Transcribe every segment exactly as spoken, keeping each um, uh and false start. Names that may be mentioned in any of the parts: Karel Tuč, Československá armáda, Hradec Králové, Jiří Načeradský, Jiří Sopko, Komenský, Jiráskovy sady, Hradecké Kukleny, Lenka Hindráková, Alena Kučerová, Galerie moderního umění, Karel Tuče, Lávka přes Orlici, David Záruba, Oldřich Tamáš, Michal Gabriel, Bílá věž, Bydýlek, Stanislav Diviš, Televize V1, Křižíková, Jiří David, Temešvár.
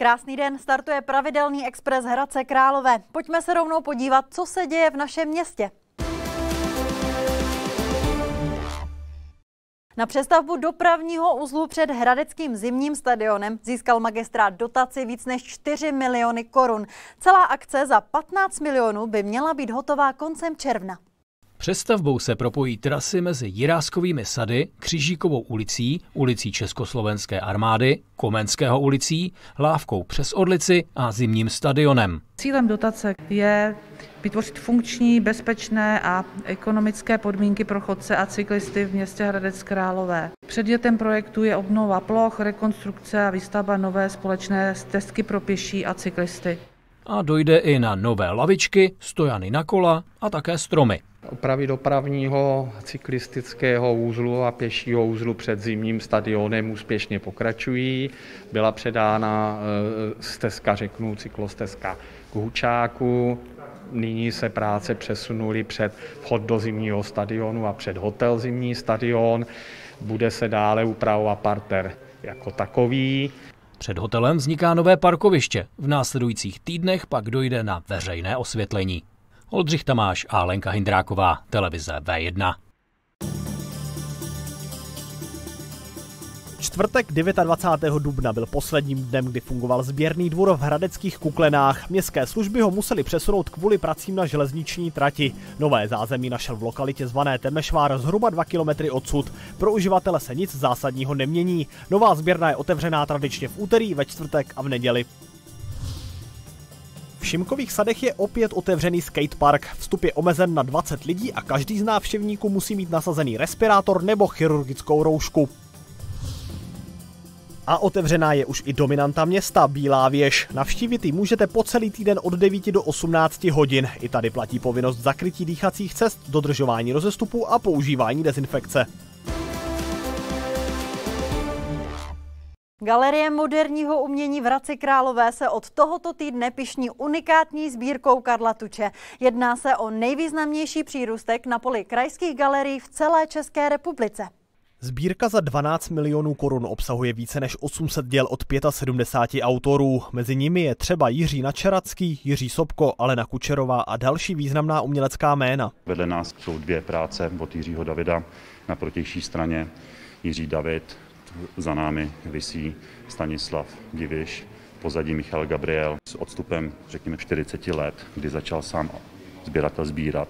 Krásný den, startuje pravidelný expres Hradce Králové. Pojďme se rovnou podívat, co se děje v našem městě. Na přestavbu dopravního uzlu před hradeckým zimním stadionem získal magistrát dotaci víc než čtyři miliony korun. Celá akce za patnáct milionů by měla být hotová koncem června. Přestavbou se propojí trasy mezi Jiráskovými sady, Křižíkovou ulicí, ulicí Československé armády, Komenského ulicí, Lávkou přes Orlici a zimním stadionem. Cílem dotace je vytvořit funkční, bezpečné a ekonomické podmínky pro chodce a cyklisty v městě Hradec Králové. Předmětem projektu je obnova ploch, rekonstrukce a výstavba nové společné stezky pro pěší a cyklisty. A dojde i na nové lavičky, stojany na kola a také stromy. Opravy dopravního cyklistického úzlu a pěšího úzlu před zimním stadionem úspěšně pokračují. Byla předána stezka, řeknu cyklostezka k Hučáku. Nyní se práce přesunuly před vchod do zimního stadionu a před hotel zimní stadion. Bude se dále upravovat parter jako takový. Před hotelem vzniká nové parkoviště. V následujících týdnech pak dojde na veřejné osvětlení. Oldřich Tamáš a Lenka Hindráková, Televize V jedna. Čtvrtek dvacátého devátého dubna byl posledním dnem, kdy fungoval sběrný dvůr v Hradeckých Kuklenách. Městské služby ho museli přesunout kvůli pracím na železniční trati. Nové zázemí našel v lokalitě zvané Temešvár zhruba dva kilometry odsud. Pro uživatele se nic zásadního nemění. Nová sběrna je otevřená tradičně v úterý, ve čtvrtek a v neděli. V Šimkových sadech je opět otevřený skatepark. Vstup je omezen na dvacet lidí a každý z návštěvníků musí mít nasazený respirátor nebo chirurgickou roušku. A otevřená je už i dominanta města, Bílá věž. Navštívit ji můžete po celý týden od devíti do osmnácti hodin. I tady platí povinnost zakrytí dýchacích cest, dodržování rozestupů a používání dezinfekce. Galerie moderního umění v Hradci Králové se od tohoto týdne pyšní unikátní sbírkou Karla Tuče. Jedná se o nejvýznamnější přírůstek na poli krajských galerií v celé České republice. Sbírka za dvanáct milionů korun obsahuje více než osm set děl od sedmdesáti pěti autorů. Mezi nimi je třeba Jiří Načeradský, Jiří Sopko, Alena Kučerová a další významná umělecká jména. Vedle nás jsou dvě práce od Jiřího Davida, na protější straně Jiří David, za námi visí Stanislav Diviš, pozadí Michal Gabriel. S odstupem, řekněme, čtyřiceti let, kdy začal sám sběratel sbírat,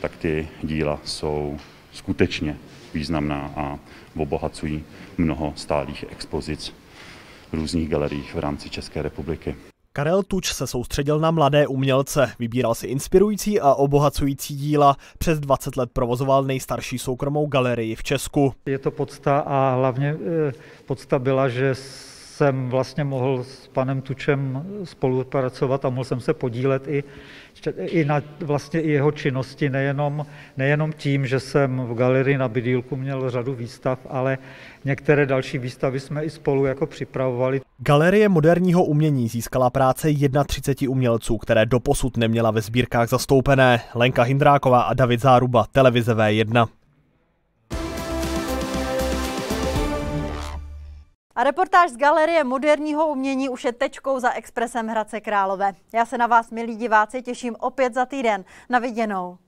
tak ty díla jsou skutečně významná a obohacují mnoho stálých expozic v různých galeriích v rámci České republiky. Karel Tuč se soustředil na mladé umělce, vybíral si inspirující a obohacující díla. Přes dvacet let provozoval nejstarší soukromou galerii v Česku. Je to podsta a hlavně podsta byla, že jsem vlastně mohl s panem Tučem spolupracovat a mohl jsem se podílet i, i na vlastně i jeho činnosti, nejenom, nejenom tím, že jsem v galerii na Bydýlku měl řadu výstav, ale některé další výstavy jsme i spolu jako připravovali. Galerie moderního umění získala práce třiceti jedné umělců, které doposud neměla ve sbírkách zastoupené. Lenka Hindráková a David Záruba, Televize V jedna. A reportáž z Galerie moderního umění už je tečkou za Expresem Hradce Králové. Já se na vás, milí diváci, těším opět za týden. Na viděnou.